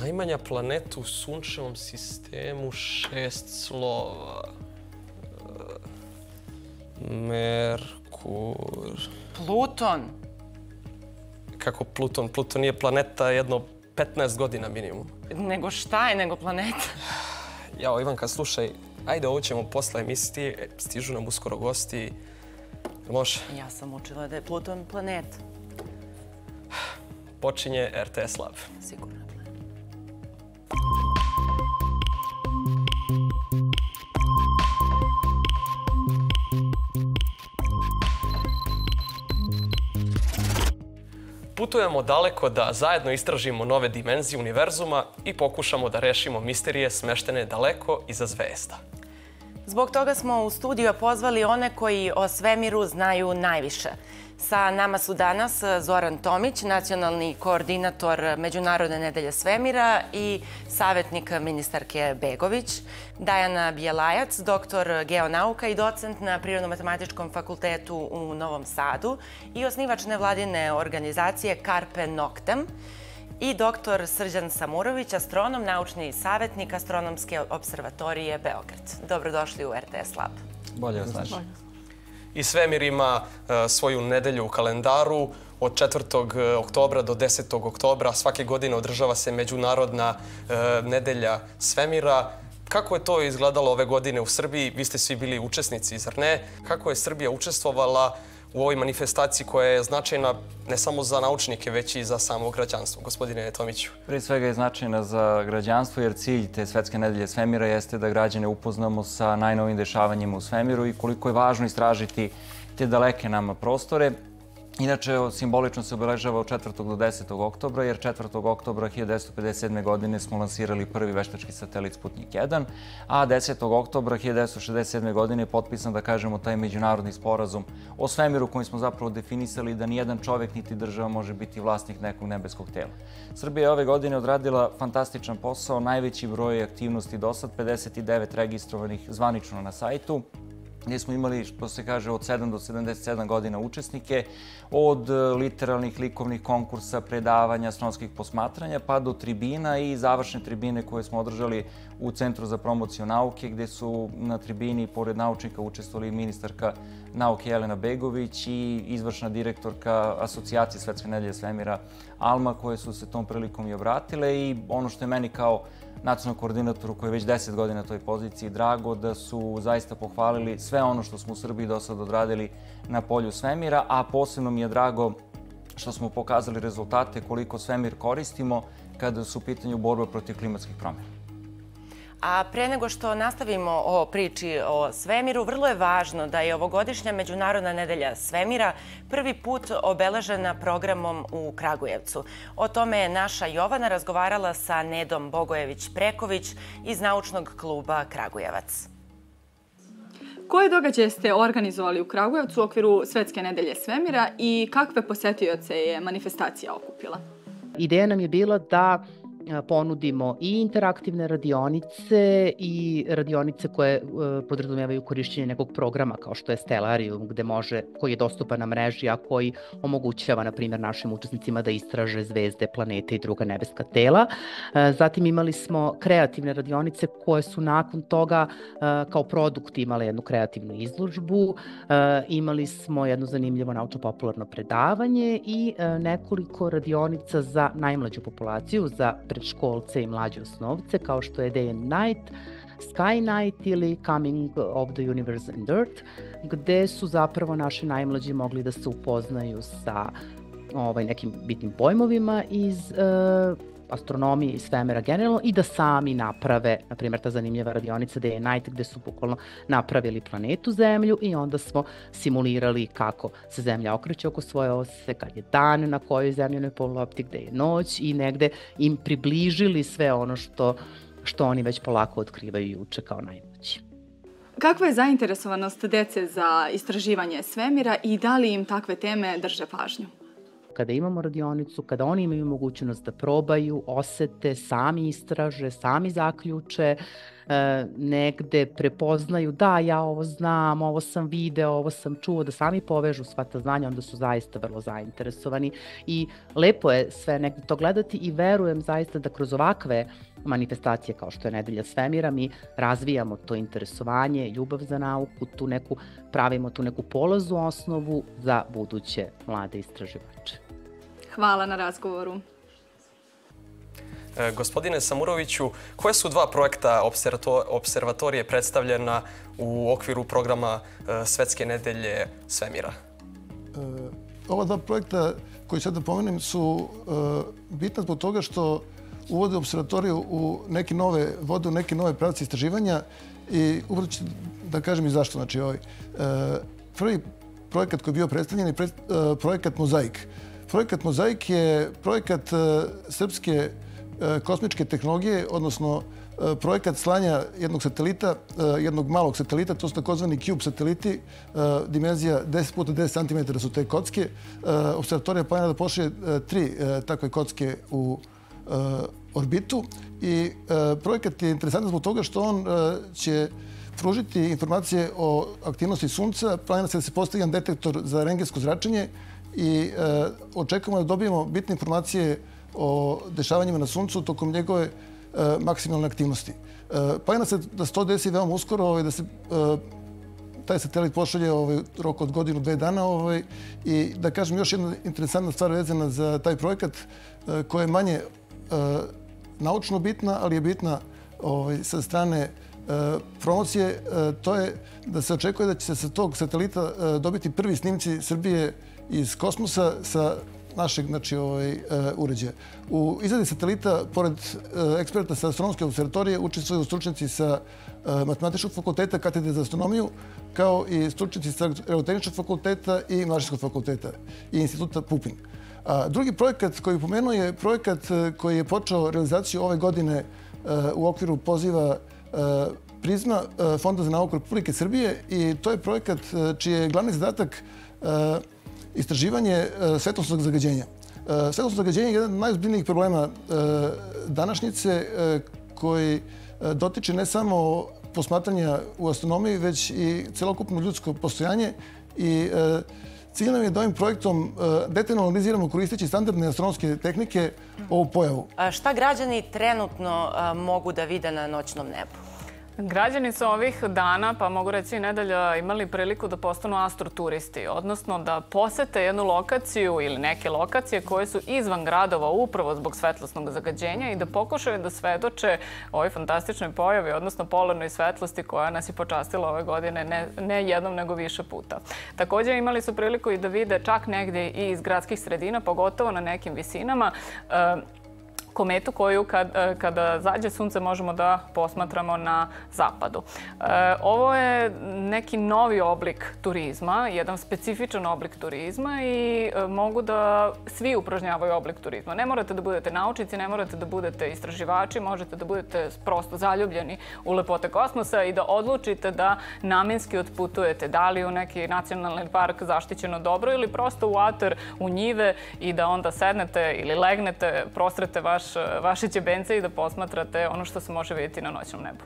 Najmanja planeta u sunčevom sistemu, 6 slova. Merkur... Pluton! Kako Pluton? Pluton nije planeta jedno 15 godina minimum. Nego šta je nego planeta? Jao, Ivanka, slušaj, ajde ovo ćemo posle emisije, stižu nam uskoro gosti. Može? Ja sam učila da je Pluton planeta. Počinje RTS Lab. Sigurno. Putujemo daleko da zajedno istražimo nove dimenzije univerzuma i pokušamo da rešimo misterije smeštene daleko iza zvezda. Zbog toga smo u studiju pozvali one koji o svemiru znaju najviše. Sa nama su danas Zoran Tomić, nacionalni koordinator Međunarodne nedelje Svemira i savjetnik ministarke Begović, Dajana Bjelajac, doktor geonauka i docent na Prirodno-matematičkom fakultetu u Novom Sadu i osnivač nevladine organizacije Carpe Noctem, i doktor Srđan Samurović, astronom, naučni savjetnik Astronomske observatorije Beograd. Dobrodošli u RTS Lab. Bolje vas našli. I svemir ima svoju nedelju u kalendaru. Od 4. oktobra do 10. oktobra svake godine održava se Međunarodna nedelja Svemira. Kako je to izgledalo ove godine u Srbiji? Vi ste svi bili učesnici, zar ne? Kako je Srbija učestvovala u ovoj manifestaciji koja je značajna ne samo za naučnike, već i za samo građanstvo, gospodine Tomiću? Prije svega je značajna za građanstvo jer cilj te Svetske nedelje Svemira jeste da građane upoznamo sa najnovim dešavanjima u svemiru i koliko je važno istražiti te daleke nama prostore. Inače, simbolično se obeležava od 4. do 10. oktobra, jer 4. oktobra 1957. godine smo lansirali prvi veštački satelit Sputnik 1, a 10. oktobra 1967. godine je potpisan, da kažemo, taj međunarodni sporazum o svemiru koji smo zapravo definisali da nijedan čovjek niti država može biti vlasnik nekog nebeskog tela. Srbija je ove godine odradila fantastičan posao, najveći broj aktivnosti do sad, 59 registrovanih zvanično na sajtu, gdje smo imali, što se kaže, od 7 do 77 godina učesnike, od literalnih likovnih konkursa, predavanja, astronomskih posmatranja, pa do tribina i završne tribine koje smo održali u Centru za promociju nauke, gdje su na tribini, pored naučnika, učestvovali ministarka nauke Jelena Begović i izvršna direktorka Asocijacije Svetske nedelje Svemira ALMA, koje su se tom prilikom i obratile. I ono što je meni kao nacionalnom koordinatoru koji je već 10 godina na toj poziciji drago, da su zaista pohvalili sve ono što smo u Srbiji do sada odradili na polju svemira, a posebno mi je drago što smo pokazali rezultate koliko svemir koristimo kada su u pitanju borba protiv klimatskih promjena. A pre nego što nastavimo o priči o svemiru, vrlo je važno da je ovogodišnja Međunarodna nedelja Svemira prvi put obeležena programom u Kragujevcu. O tome je naša Jovana razgovarala sa Nedom Bogojević-Preković iz naučnog kluba Kragujevac. Koje događaje ste organizovali u Kragujevcu u okviru Svetske nedelje Svemira i kakve posetioce je manifestacija okupila? Ideja nam je bila da ponudimo i interaktivne radionice i radionice koje podrazumevaju korišćenje nekog programa kao što je Stellarium, koji je dostupan na mreži, a koji omogućava, na primjer, našim učesnicima da istraže zvezde, planete i druga nebeska tela. Zatim imali smo kreativne radionice koje su nakon toga kao produkt imale jednu kreativnu izložbu. Imali smo jedno zanimljivo naučno-popularno predavanje i nekoliko radionica za najmlađu populaciju, za predškolce i mlađe osnovce, kao što je Day and Night, Sky Night ili Coming of the Universe and Earth, gde su zapravo naši najmlađi mogli da se upoznaju sa nekim bitnim pojmovima iz astronomije i svemira generalno i da sami naprave, na primjer, ta zanimljiva radionica Day and Night gde su bukvalno napravili planetu Zemlju i onda smo simulirali kako se Zemlja okreće oko svoje ose, kad je dan na kojoj zemljenoj pololopti, gde je noć i negde im približili sve ono što oni već polako otkrivaju juče kao najmoći. Kakva je zainteresovanost dece za istraživanje svemira i da li im takve teme drže pažnju? Kada imamo radionicu, kada oni imaju mogućnost da probaju, osete, sami istraže, sami zaključe, negde prepoznaju da ja ovo znam, ovo sam video, ovo sam čuo, da sami povežu sva ta znanja, onda su zaista vrlo zainteresovani i lepo je sve negde to gledati i verujem zaista da kroz ovakve manifestacije kao što je Nedelja Svemira mi razvijamo to interesovanje, ljubav za nauku, pravimo tu neku polaznu osnovu za buduće mlade istraživače. Hvala na razgovoru. Gospodine Samuroviću, koje su dva projekta observatorije predstavljena u okviru programa Svetske nedelje Svemira? Ova dva projekta koji sad da pomenem su bitna zbog toga što uvode observatoriju u neke nove vode, u neke nove pravce istraživanja i upravo ću da kažem i zašto. Znači, prvi projekat koji je bio predstavljen je projekat MOZAIK. Projekat MOZAIK je projekat srpske kosmičke tehnologije, odnosno projekat slanja jednog satelita, jednog malog satelita, to su takozvani cube sateliti, dimenzija 10x10 cm su te kocke. Observatorija planira da pošalje 3 takve kocke u orbitu i projekat je interesantan zbog toga što on će pružiti informacije o aktivnosti Sunca, planira se da se postavi jedan detektor za rendgensko zračenje i očekujemo da dobijemo bitne informacije o dešavanjima na Suncu tokom njegove maksimalne aktivnosti. Planira se da se to desi veoma uskoro i da se taj satelit pošalje rok od godinu, 2 dana. I da kažem još jedna interesantna stvar vezana za taj projekat koja je manje naučno bitna, ali je bitna sa strane promocije, to je da se očekuje da će se sa tog satelita dobiti prvi snimci Srbije iz kosmosa sa našeg uređaja. U izradi satelita, pored eksperta sa Astronomske observatorije, učestvuju stručnjaci sa Matematičkog fakulteta, katedre za astronomiju, kao i stručnjaci sa Aerotehničkog fakulteta i Mašinskog fakulteta i Instituta Pupin. Drugi projekat koji pomenuo je projekat koji je počeo realizaciju ove godine u okviru poziva PRISMA, Fonda za nauku Republike Srbije, i to je projekat čiji je glavni zadatak istraživanje svetlosnog zagađenja. Svetlosno zagađenje je jedan od najozbiljnijih problema današnjice koji dotiče ne samo posmatranja u astronomiji, već i celokupno ljudsko postojanje. Cilj nam je da ovim projektom detaljno analiziramo koristeći standardne astronomske tehnike ovu pojavu. Šta građani trenutno mogu da vide na noćnom nebu? Građani su ovih dana, pa mogu reći i nedelja, imali priliku da postanu astroturisti, odnosno da posete jednu lokaciju ili neke lokacije koje su izvan gradova upravo zbog svetlosnog zagađenja i da pokušaju da svedoče ovoj fantastičnoj pojavi, odnosno polarnoj svetlosti koja nas je počastila ove godine ne jednom nego više puta. Također imali su priliku i da vide čak negdje i iz gradskih sredina, pogotovo na nekim visinama, kometu koju kada zađe sunce možemo da posmatramo na zapadu. Ovo je neki novi oblik turizma, jedan specifičan oblik turizma i mogu da svi upražnjavaju oblik turizma. Ne morate da budete naučnici, ne morate da budete istraživači, možete da budete prosto zaljubljeni u lepote kosmosa i da odlučite da namenski otputujete, da li u neki nacionalni park zaštićeno dobro ili prosto u atar, u njive i da onda sednete ili legnete, prostrete vaše ćebence i da posmatrate ono što se može vidjeti na noćnom nebu.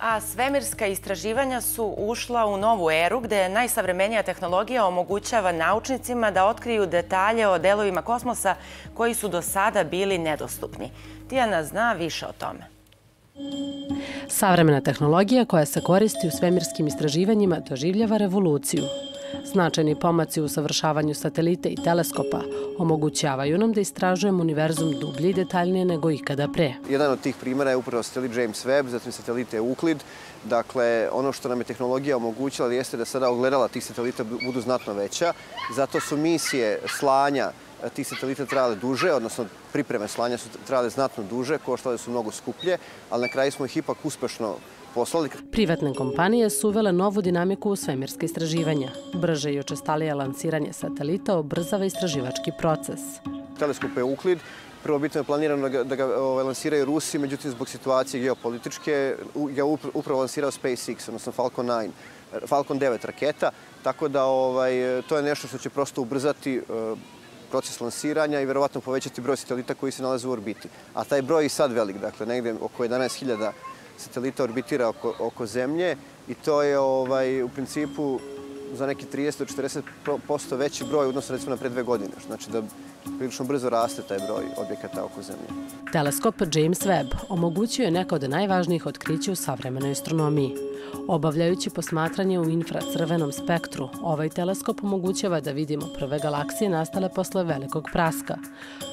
A svemirska istraživanja su ušla u novu eru gde najsavremenija tehnologija omogućava naučnicima da otkriju detalje o delovima kosmosa koji su do sada bili nedostupni. Dijana zna više o tome. Savremena tehnologija koja se koristi u svemirskim istraživanjima doživljava revoluciju. Značajni pomaci u usavršavanju satelita i teleskopa omogućavaju nam da istražujemo univerzum dublje i detaljnije nego ikada pre. Jedan od tih primjera je upravo satelit James Webb, zatim satelite Euclid. Dakle, ono što nam je tehnologija omogućila jeste da sada ogledala tih satelita budu znatno veća. Zato su misije slanja tih satelita trajale duže, odnosno pripreme slanja su trajale znatno duže, koštale su mnogo skuplje, ali na kraju smo ih ipak uspešno poslali. Privatne kompanije su uvele novu dinamiku u svemirske istraživanja. Brže i učestalije lansiranje satelita ubrzava istraživački proces. Teleskop Euclid, prvobitno je planirano da ga lansiraju Rusi, međutim zbog situacije geopolitičke ga upravo lansirao SpaceX, odnosno Falcon 9 raketa, tako da to je nešto što će prosto ubrzati proces lansiranja i verovatno povećati broj satelita koji se nalaze u orbiti. A taj broj je sad velik, dakle negde oko 11.000 satelita orbitira oko Zemlje i to je u principu za neki 30-40% veći broj odnosno recimo na pre 2 godine. Znači da prilično brzo raste taj broj objekata oko Zemlje. Teleskop James Webb omogućio je neka od najvažnijih otkrića u savremenoj astronomiji. Obavljajući posmatranje u infracrvenom spektru, ovaj teleskop omogućava da vidimo prve galaksije nastale posle velikog praska,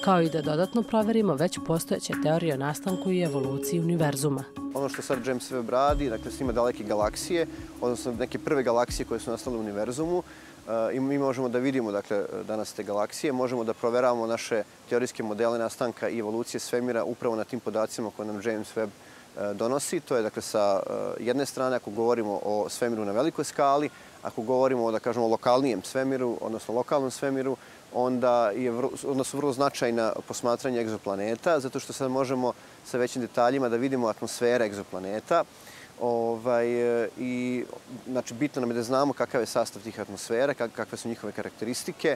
kao i da dodatno proverimo već postojeće teorije o nastanku i evoluciji univerzuma. Ono što sad James Webb radi, dakle snima daleke galaksije, odnosno neke prve galaksije koje su nastale u univerzumu, i mi možemo da vidimo danas te galaksije, možemo da proveravamo naše teorijske modele nastanka i evolucije svemira upravo na tim podacima koje nam James Webb donosi. To je sa jedne strane ako govorimo o svemiru na velikoj skali, ako govorimo o lokalnijem svemiru, odnosno lokalnom svemiru, onda su vrlo značajna posmatranja egzoplaneta, zato što sad možemo sa većim detaljima da vidimo atmosfere egzoplaneta. Bitno nam je da znamo kakav je sastav tih atmosfera, kakve su njihove karakteristike,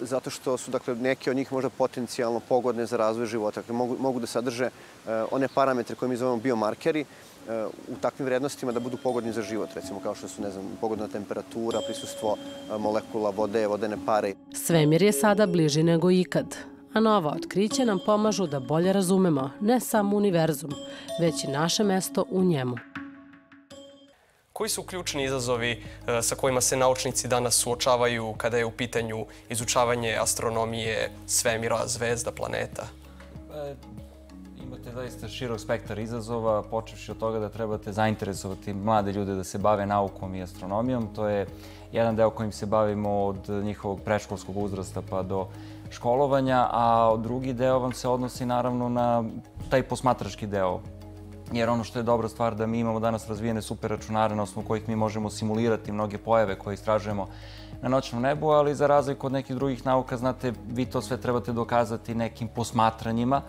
zato što su neke od njih možda potencijalno pogodne za razvoj života. Mogu da sadrže one parametre koje mi zovemo biomarkeri u takvim vrednostima da budu pogodni za život, recimo kao što su pogodna temperatura, prisustvo molekula vode, vodene pare. Svemir je sada bliži nego ikad. A nova otkrića nam pomažu da bolje razumemo ne samo univerzum, već i naše mesto u njemu. Koji su ključni izazovi sa kojima se naučnici danas suočavaju kada je u pitanju izučavanje astronomije, svemira, zvezda, planeta? Imate zaista širok spektar izazova, počevši od toga da trebate zainteresovati mlade ljude da se bave naukom i astronomijom. To je jedan deo kojim se bavimo od njihovog predškolskog uzrasta pa do školovanja, a drugi deo vam se odnosi naravno na taj posmatrački deo. Jer ono što je dobra stvar da mi imamo danas razvijene superračunare na osnovu kojih mi možemo simulirati mnoge pojave koje istražujemo na noćnom nebu, ali za razliku od nekih drugih nauka, znate, vi to sve trebate dokazati nekim posmatranjima.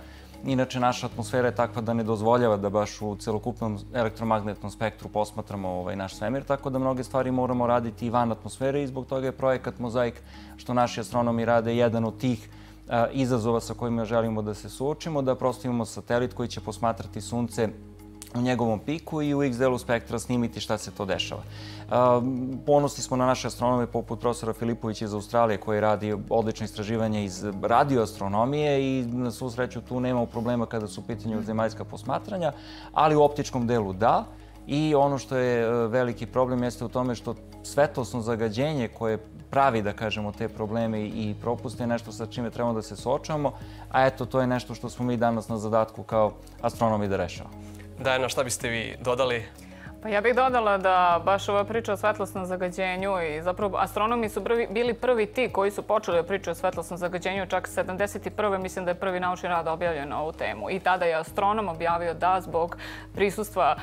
Inače, naša atmosfera je takva da ne dozvoljava da baš u celokupnom elektromagnetnom spektru posmatramo naš svemir, tako da mnoge stvari moramo raditi i van atmosfere i zbog toga je projekat MOZAIK, što naši astronomi rade, jedan od tih izazova sa kojima želimo da se suočimo, da prosto imamo satelit koji će posmatrati sunce u njegovom piku i u x delu spektra snimiti šta se to dešava. Ponosni smo na naše astronome poput profesora Filipovića iz Australije koji radi odlično istraživanje iz radioastronomije i na svu sreću tu nemamo problema kada su u pitanju zemaljska posmatranja, ali u optičkom delu da. I ono što je veliki problem jeste u tome što svetlosno zagađenje koje pravi, da kažemo, te probleme i propuste je nešto sa čime trebamo da se suočavamo, a eto, to je nešto što smo mi danas na zadatku kao astronomi da rešavamo. Dajana, šta biste vi dodali? Pa ja bih dodala da baš ova priča o svetlosnom zagađenju i zapravo astronomi su bili prvi ti koji su počeli da pričaju o svetlosnom zagađenju. Čak 1971. mislim da je prvi naučni rad objavljen na ovu temu. I tada je astronom objavio da zbog prisustva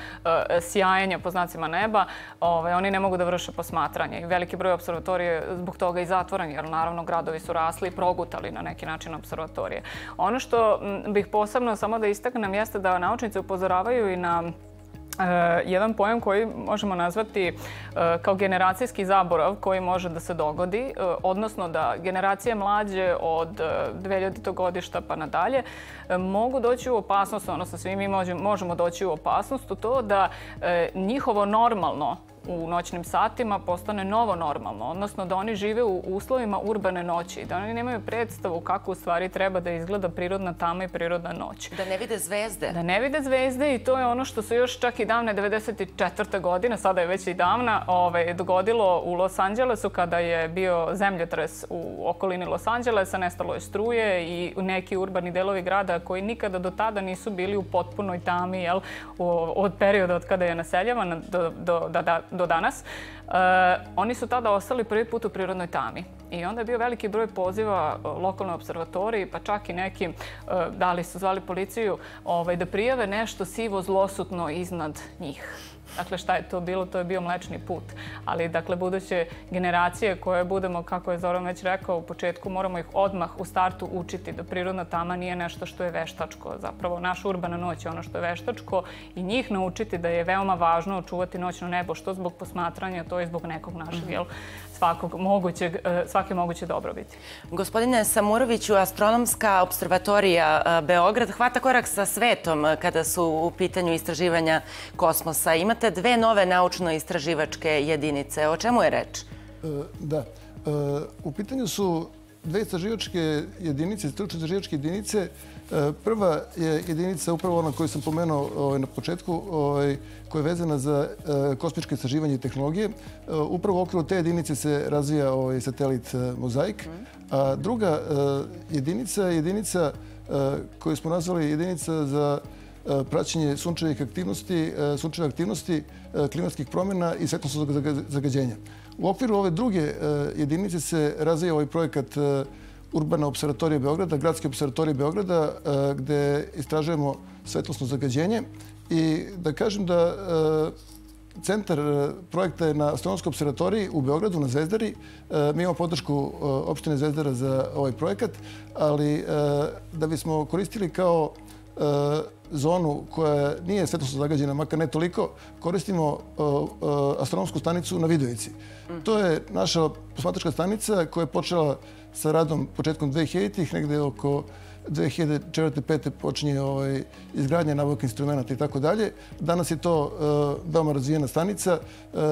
sjajanja po znacima neba oni ne mogu da vrše posmatranje. I veliki broj observatorije je zbog toga i zatvoren, jer naravno gradovi su rasli i progutali na neki način observatorije. Ono što bih posebno samo da istaknem jeste da naučnici upozoravaju i na jedan pojam koji možemo nazvati kao generacijski zaborav koji može da se dogodi, odnosno da generacije mlađe od 2000. godišta pa nadalje mogu doći u opasnost, odnosno svi mi možemo doći u opasnost u to da njihovo normalno u noćnim satima postane novo normalno, odnosno da oni žive u uslovima urbane noći, da oni nemaju predstavu kako u stvari treba da izgleda prirodna tama i prirodna noć. Da ne vide zvezde. Da ne vide zvezde i to je ono što se još čak i davne 1994. godine, sada je već i davna, dogodilo u Los Angelesu kada je bio zemljotres u okolini Los Angelesa, nestalo je struje i neki urbani delovi grada koji nikada do tada nisu bili u potpunoj tami od perioda od kada je naseljavana do danas. Oni su tada ostali prvi put u prirodnoj tami. I onda je bio veliki broj poziva lokalnoj observatoriji, pa čak i neki, da li su zvali policiju, da prijave nešto sivo zlosutno iznad njih. Dakle, šta je to bilo? To je bio mlečni put. Ali, dakle, buduće generacije koje budemo, kako je Zoran već rekao u početku, moramo ih odmah u startu učiti da prirodna tama nije nešto što je veštačko. Zapravo, naša urbana noć je ono što je veštačko i njih naučiti da je veoma važno očuvati noćno nebo, što zbog posmatranja, to i zbog nekog našeg, jel, svake moguće dobrobiti. Gospodine Samuroviću, Astronomska observatorija Beograd hvata korak sa svetom kada su u pitanju istraživanja kosmosa. Imate dve nove naučno-istraživačke jedinice. O čemu je reč? Da. U pitanju su dve istraživačke jedinice, stručne istraživačke jedinice. Prva je jedinica, upravo ona koju sam pomenuo na početku, koja je vezana za kosmičko istraživanje i tehnologije. Upravo u okviru te jedinice se razvija satelit MOZAIK. A druga jedinica je jedinica koju smo nazvali jedinica za praćenje sunčeve aktivnosti, klimatskih promjena i svetlosnog zagađenja. U okviru ove druge jedinice se razvija ovaj projekat Urbana observatorija Beograda, Gradske observatorije Beograda, gde istražujemo svetlosno zagađenje. I da kažem da centar projekta je na Astronomskoj observatoriji u Beogradu, na Zvezdari. Mi imamo podršku opštine Zvezdara za ovaj projekat, ali da bismo koristili kao zonu koja nije svetlosno zagađena, makar ne toliko, koristimo astronomsku stanicu na Vidojevici. To je naša posmatračka stanica koja je počela sa radom početkom 2000-ih, negde oko 2004-2005 počinje izgradnja, nabavka instrumenta i tako dalje. Danas je to veoma razvijena stanica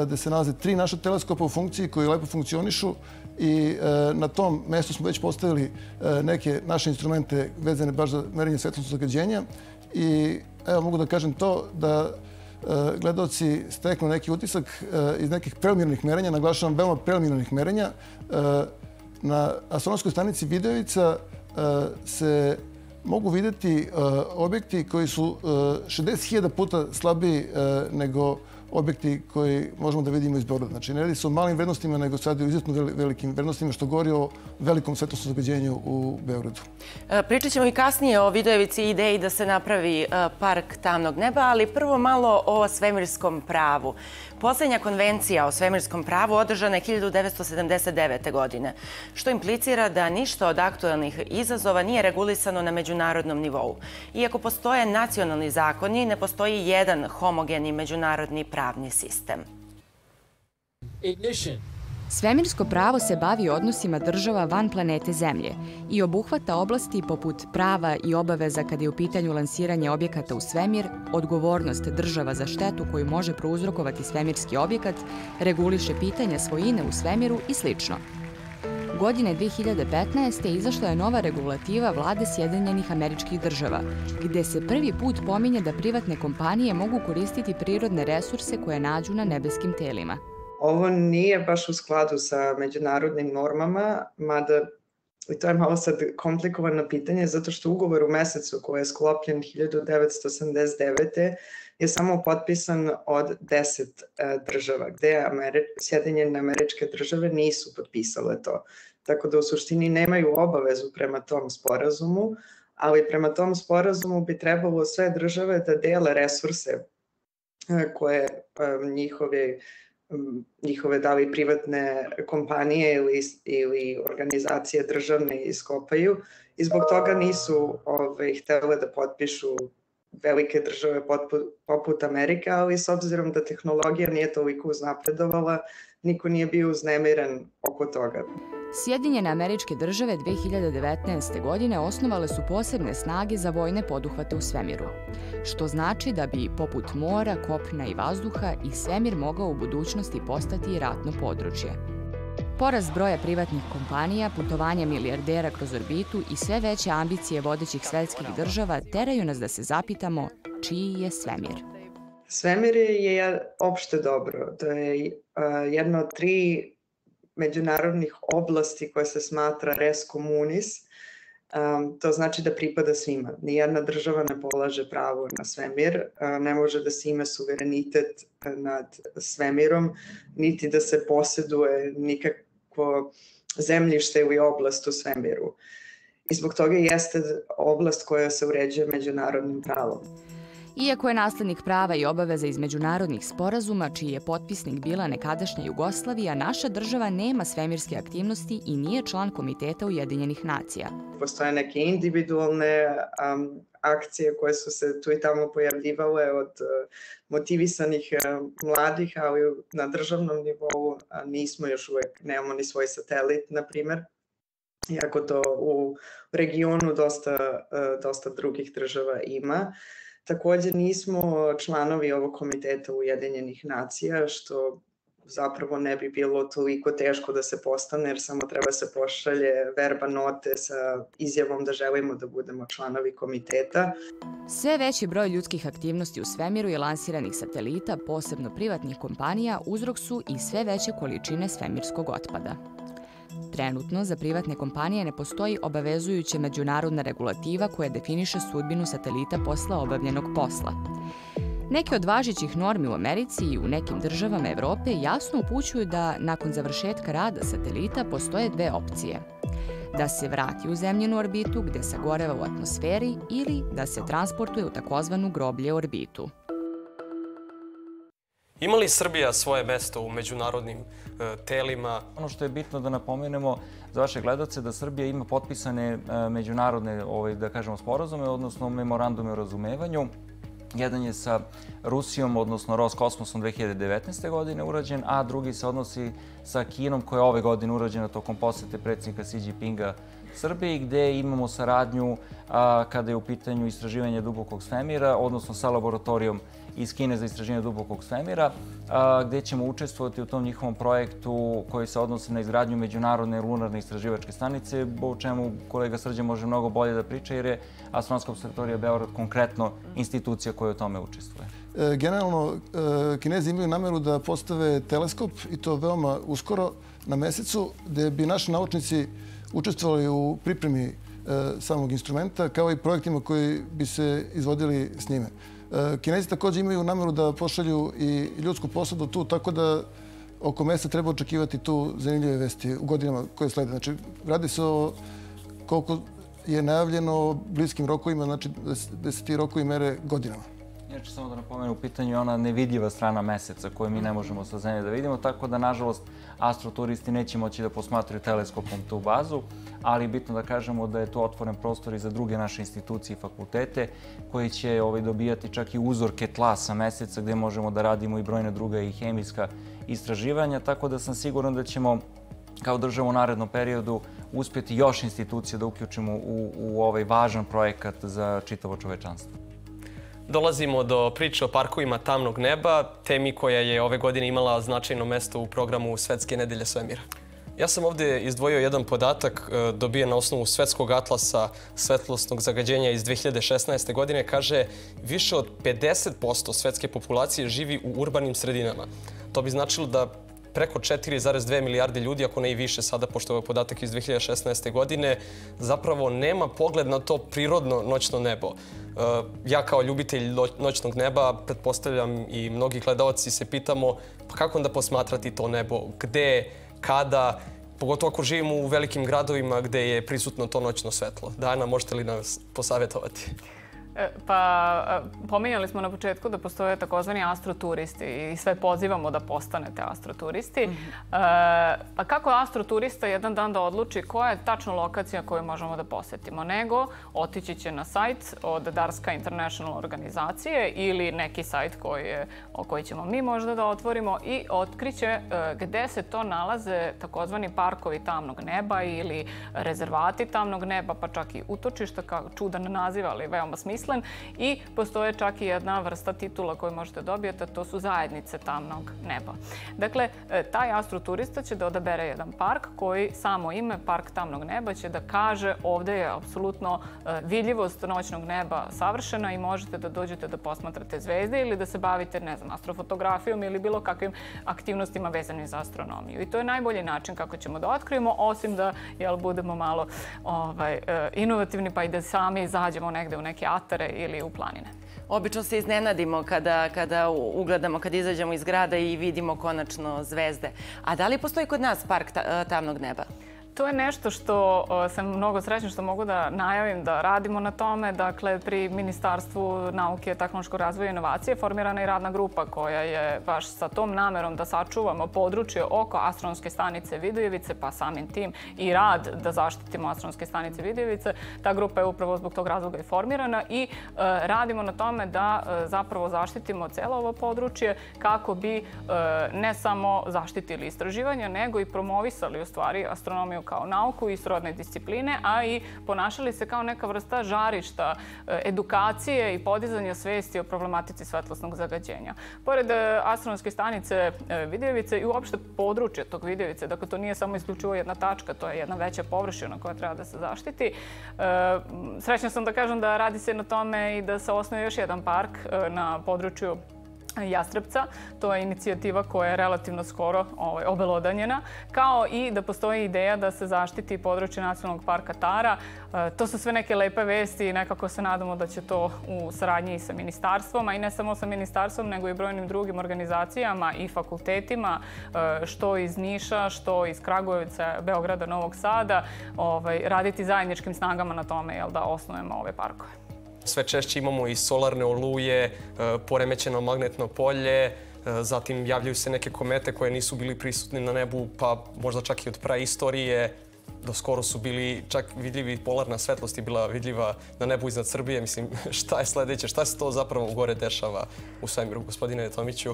gde se nalaze tri naša teleskopa u funkciji koji lepo funkcionišu i na tom mestu smo već postavili neke naše instrumente vezane baš za merenje svetlosnog zagađenja. I evo mogu da kažem to da gledalci steknu neki utisak iz nekih preliminarnih merenja, naglašavam veoma preliminarnih merenja. Na astronomskoj stanici Vidojevica se mogu vidjeti objekti koji su 60.000 puta slabiji nego objekti koji možemo da vidimo iz Beograda. Znači, ne radi se o malim vrednostima, nego se radi o izuzetno velikim vrednostima, što govori o velikom svetlosnom zagađenju u Beogradu. Pričat ćemo i kasnije o Vidojevici i ideji da se napravi park tamnog neba, ali prvo malo o svemirskom pravu. Poslednja konvencija o svemirskom pravu održana je 1979. godine, što implicira da ništa od aktuelnih izazova nije regulisano na međunarodnom nivou. Iako postoje nacionalni zakoni, ne postoji jedan homogeni međunarodni pravni sistem. Svemirsko pravo se bavi odnosima država van planete Zemlje i obuhvata oblasti poput prava i obaveza kada je u pitanju lansiranje objekata u svemir, odgovornost država za štetu koju može prouzrokovati svemirski objekat, reguliše pitanja svojine u svemiru i sl. Godine 2015. izašla je nova regulativa vlade Sjedinjenih Američkih Država, gde se prvi put pominje da privatne kompanije mogu koristiti prirodne resurse koje nađu na nebeskim telima. Ovo nije baš u skladu sa međunarodnim normama, mada i to je malo sad komplikovano pitanje, zato što ugovor u mesecu koji je sklopljen 1979. je samo potpisan od 10 država, gde Sjedinjene Američke Države nisu potpisale to. Tako da u suštini nemaju obavezu prema tom sporazumu, ali prema tom sporazumu bi trebalo sve države da dele resurse koje njihove da li privatne kompanije ili organizacije državne iskopaju i zbog toga nisu htele da potpišu velike države poput Amerike, ali s obzirom da tehnologija nije toliko uznapredovala, niko nije bio uznemiren oko toga. Sjedinjene Američke Države 2019. godine osnovale su posebne snage za vojne poduhvate u svemiru, što znači da bi poput mora, kopna i vazduha i svemir mogao u budućnosti postati i ratno područje. Porast broja privatnih kompanija, putovanja milijardera kroz orbitu i sve veće ambicije vodećih svetskih država teraju nas da se zapitamo čiji je svemir. Svemir je opšte dobro. To je jedno od tri međunarodnih oblasti koje se smatra res communis To znači da pripada svima. Nijedna država ne polaže pravo na svemir, ne može da se ima suverenitet nad svemirom, niti da se poseduje nikakvo zemljište ili oblast u svemiru. I zbog toga jeste oblast koja se uređuje međunarodnim pravom. Iako je naslednik prava i obaveza iz međunarodnih sporazuma, čiji je potpisnik bila nekadašnja Jugoslavija, naša država nema svemirske aktivnosti i nije član Komiteta Ujedinjenih nacija. Postoje neke individualne akcije koje su se tu i tamo pojavljivale od motivisanih mladih, ali na državnom nivou nismo još uvek, nemamo ni svoj satelit, na primjer. Iako to u regionu dosta drugih država ima. Također nismo članovi ovog komiteta Ujedinjenih nacija, što zapravo ne bi bilo toliko teško da se postane, jer samo treba se pošalje verba note sa izjavom da želimo da budemo članovi komiteta. Sve veći broj ljudskih aktivnosti u svemiru i lansiranih satelita, posebno privatnih kompanija, uzrok su i sve veće količine svemirskog otpada. Trenutno, za privatne kompanije ne postoji obavezujuća međunarodna regulativa koja definiše sudbinu satelita posle obavljenog posla. Neke od važećih normi u Americi i u nekim državama Evrope jasno upućuju da nakon završetka rada satelita postoje dve opcije. Da se vrati u zemljenu orbitu gde sagoreva u atmosferi ili da se transportuje u takozvanu groblje orbitu. Ima li Srbija svoje mesto u međunarodnim telima? Ono što je bitno da napomenemo za vaše gledalce da Srbija ima potpisane međunarodne, da kažemo, sporazume, odnosno memorandume o razumevanju. Jedan je sa Rusijom, odnosno Roskosmosom 2019. godine urađen, a drugi se odnosi sa Kinom koja je ove godine urađena tokom posete predsjednika Xi Jinpinga Srbiji, gde imamo saradnju kada je u pitanju istraživanja dubokog svemira, odnosno sa laboratorijom iz Kine za istraživanje dubokog svemira, gde ćemo učestvovati u tom njihovom projektu koji se odnosi na izgradnju međunarodne lunarne istraživačke stanice, o čemu kolega Srđan može mnogo bolje da priča jer je Astronomska observatorija Beograd konkretno institucija koja u tome učestvuje. Generalno, Kinezi imaju nameru da postave teleskop i to veoma uskoro na mesecu, gde bi naši naučnici učestvovali u pripremi samog instrumenta kao i projektima koji bi se izvodili s njime. Kinezi također imaju nameru da pošalju i ljudsku posadu tu, tako da oko mesta treba očekivati tu zanimljive vesti u godinama koje slede. Znači, radi se o, koliko je najavljeno, o bliskim rokovima, znači da se ti rokovi mere godinama. Inače, samo da napomenu, u pitanju je ona nevidljiva strana meseca koju mi ne možemo sa zemlje da vidimo, tako da, nažalost, astroturisti neće moći da posmatruju teleskopom tu bazu, ali bitno da kažemo da je to otvoren prostor i za druge naše institucije i fakultete koji će dobijati čak i uzorke tla sa meseca gde možemo da radimo i brojne druga i hemijska istraživanja, tako da sam siguran da ćemo kao država u narednom periodu uspjeti još institucije da uključimo u ovaj važan projekat za čitavo čovečanstvo. Dolazimo do priče o parkovima tamnog neba, temi koja je ove godine imala značajno mesto u programu Svetske nedelje Svemira. Ja sam ovdje izdvojio jedan podatak dobijen na osnovu Svetskog atlasa svetlosnog zagađenja iz 2016. godine. Kaže, više od 50% svetske populacije živi u urbanim sredinama. To bi značilo da preko 4,2 milijarde ljudi, ako ne i više sada, pošto je ovaj podatak iz 2016. godine, zapravo nema pogled na to prirodno noćno nebo. Ja kao ljubitelj noćnog neba, pretpostavljam i mnogi gledalci, se pitamo pa kako onda posmatrati to nebo, gde, kada, pogotovo ako živimo u velikim gradovima gde je prisutno to noćno svetlo. Dajana, možete li nas posavjetovati? Pa, pominjali smo na početku da postoje takozvani astroturisti i sve pozivamo da postanete astroturisti. Pa kako astroturista jedan dan da odluči koja je tačno lokacija koju možemo da posetimo? Nego otići će na sajt od Dark Sky International organizacije ili neki sajt koji ćemo mi možda da otvorimo i otkriće gde se to nalaze takozvani parkovi tamnog neba ili rezervati tamnog neba, pa čak i utočišta, kao čudan naziv, ali veoma smislen. smislen i postoje čak i jedna vrsta titula koju možete dobijeti, to su zajednice tamnog neba. Dakle, taj astroturista će da odabere jedan park koji samo ime park tamnog neba će da kaže ovdje je apsolutno vidljivost noćnog neba savršena i možete da dođete da posmatrate zvezde ili da se bavite, ne znam, astrofotografijom ili bilo kakvim aktivnostima vezanim za astronomiju. I to je najbolji način kako ćemo da otkrijemo, osim da budemo malo inovativni pa i da sami izađemo negde u neke atare ili u planine. Obično se iznenadimo kada ugledamo, kada izađemo iz grada i vidimo konačno zvezde. A da li postoji kod nas park tamnog neba? To je nešto što sam mnogo srećna što mogu da najavim da radimo na tome. Dakle, pri Ministarstvu nauke, tehnološkog razvoja i inovacije formirana je radna grupa koja je baš sa tom namerom da sačuvamo područje oko astronomske stanice Vidojevice, pa samim tim i rad da zaštitimo astronomske stanice Vidojevice. Ta grupa je upravo zbog tog razloga i formirana i radimo na tome da zapravo zaštitimo celo ovo područje kako bi ne samo zaštitili istraživanja, nego i promovisali u stvari astronomiju kao nauku i srodne discipline, a i ponašali se kao neka vrsta žarišta edukacije i podizanja svesti o problematici svetlosnog zagađenja. Pored astronomske stanice Vidojevice i uopšte područje tog Vidojevice, dakle to nije samo isključivo jedna tačka, to je jedna veća površina koja treba da se zaštiti. Srećna sam da kažem da radi se na tome i da se osnuje još jedan park na području Jastrebca. To je inicijativa koja je relativno skoro obelodanjena, kao i da postoji ideja da se zaštiti područje Nacionalnog parka Tara. To su sve neke lepe vesti i nekako se nadamo da će to u saradnji i sa ministarstvom, a i ne samo sa ministarstvom, nego i brojnim drugim organizacijama i fakultetima, što iz Niša, što iz Kragujevca, Beograda, Novog Sada, raditi zajedničkim snagama na tome da osnujemo ove parkove. Sve češće imamo i solarne oluje, poremećeno magnetno polje, zatim javljaju se neke komete koje nisu bili prisutne na nebu, pa možda čak i od praistorije. Do skoro su bili čak vidljivi, polarna svetlost je bila vidljiva na nebu iznad Srbije. Mislim, šta je sljedeće? Šta se to zapravo gore dešava u svemiru, gospodine Tomiću?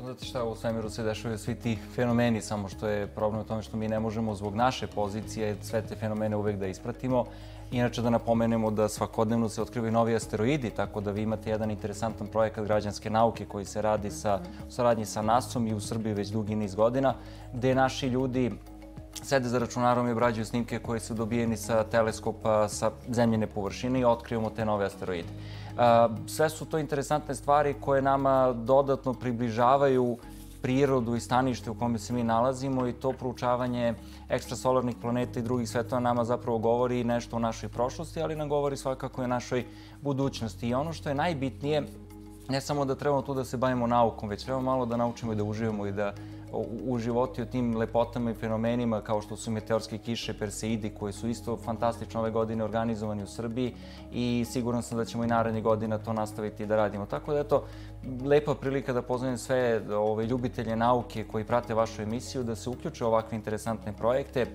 Znate šta, u svemiru se dešavaju svi ti fenomeni, samo što je problem u tome što mi ne možemo zbog naše pozicije sve te fenomene uvek da ispratimo. Inače, da napomenemo da svakodnevno se otkrivaju novi asteroidi, tako da vi imate jedan interesantan projekat građanske nauke koji se radi u saradnji sa NASA-om i u Srbiji već dugi niz godina, gde naši ljudi sede za računarom i obrađuju snimke koje su dobijeni sa teleskopa, sa zemljine površine i otkrivamo te nove asteroide. Sve su to interesantne stvari koje nama dodatno približavaju prirodu i stanište u kome se mi nalazimo i to proučavanje ekstrasolarnih planeta i drugih svetova nama zapravo govori nešto o našoj prošlosti, ali nam govori svakako i o našoj budućnosti. I ono što je najbitnije, ne samo da trebamo tu da se bavimo naukom, već trebamo malo da naučimo i da uživamo i da u životu i o tim lepotama i fenomenima kao što su meteorske kiše, Perseidi, koje su isto fantastično ove godine organizovani u Srbiji i siguran sam da ćemo i narednih godina to nastaviti da radimo. Tako da, eto, lepa prilika da pozovem sve ljubitelje nauke koji prate vašu emisiju da se uključe u ovakve interesantne projekte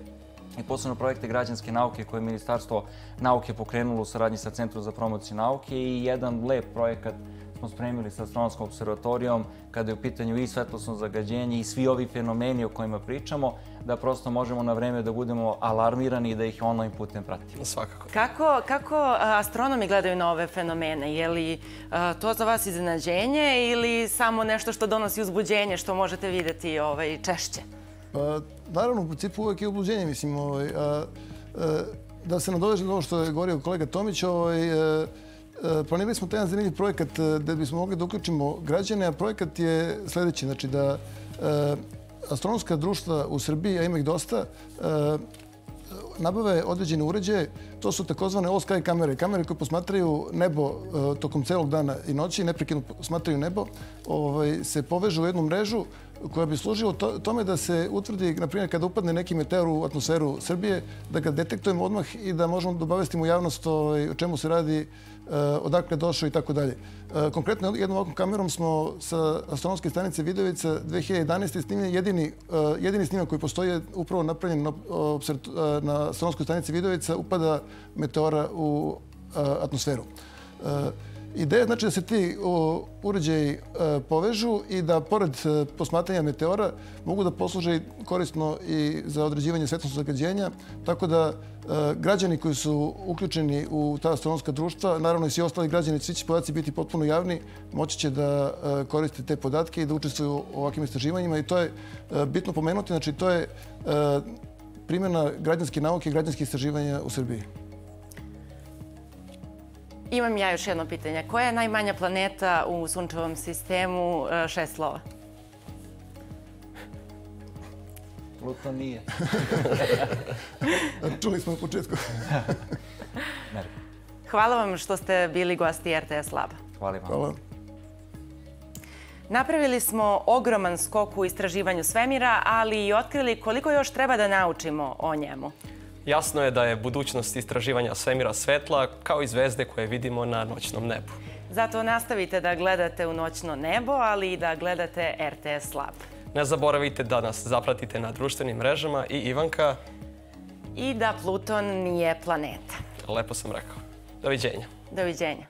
i posebno projekte građanske nauke koje je Ministarstvo nauke pokrenulo u saradnji sa Centrom za promociju nauke i jedan lep projekat smo spremili sa Astronomskom observatorijom kada je u pitanju i svetlosno zagađenje i svi ovi fenomeni o kojima pričamo, da prosto možemo na vreme da budemo alarmirani i da ih online putem pratimo. Svakako. Kako astronomi gledaju na ove fenomene? Je li to za vas iznenađenje ili samo nešto što donosi uzbuđenje što možete vidjeti češće? Naravno, u principu uvijek je uzbuđenje. Mislim, da se nadovežem na ono što je govorio kolega Tomić, planirali smo taj jedan zanimljiv projekat gdje bismo mogli da uključimo građane, a projekat je sljedeći, znači da astronomska društva u Srbiji, a ima ih dosta, nabave određene uređaje. To su takozvane all sky kamere, kamere koje posmatraju nebo tokom celog dana i noći, neprekidno posmatraju nebo, se povežu u jednu mrežu koja bi služila tome da se utvrdi, na primjer, kada upadne neki meteor u atmosferu Srbije, da ga detektujemo odmah i da možemo da obavestimo javnost o čemu se radi, odakle je došao i tako dalje. Konkretno, jednom ovakvom kamerom smo sa astronomske stanice Vidojevica 2011. snimljen jedini snimak koji postoji, upravo napravljen na astronomskoj stanici Vidojevica, upada meteora u atmosferu. Ideja znači da se ti uređaji povežu i da pored posmatranja meteora mogu da posluže korisno i za određivanje svetlosnog zagađenja, tako da građani koji su uključeni u ta astronomska društva, naravno i svi ostali građani, svi će podaci biti potpuno javni, moći će da koriste te podatke i da učestvuju u ovakvim istraživanjima. I to je bitno pomenuti, znači to je primjena građanske nauke i građanskih istraživanja u Srbiji. Imam ja još jedno pitanje. Koja je najmanja planeta u sunčevom sistemu? 6 slova. Pluton nije. Čuli smo na početku. Hvala vam što ste bili gosti RTS Laba. Hvala vam. Napravili smo ogroman skok u istraživanju svemira, ali i otkrili koliko još treba da naučimo o njemu. Jasno je da je budućnost istraživanja svemira svetla kao i zvezde koje vidimo na noćnom nebu. Zato nastavite da gledate u noćno nebo, ali i da gledate RTS Lab. Ne zaboravite da nas zapratite na društvenim mrežama i Ivanka. I da Pluton nije planeta. Lepo sam rekao. Doviđenja. Doviđenja.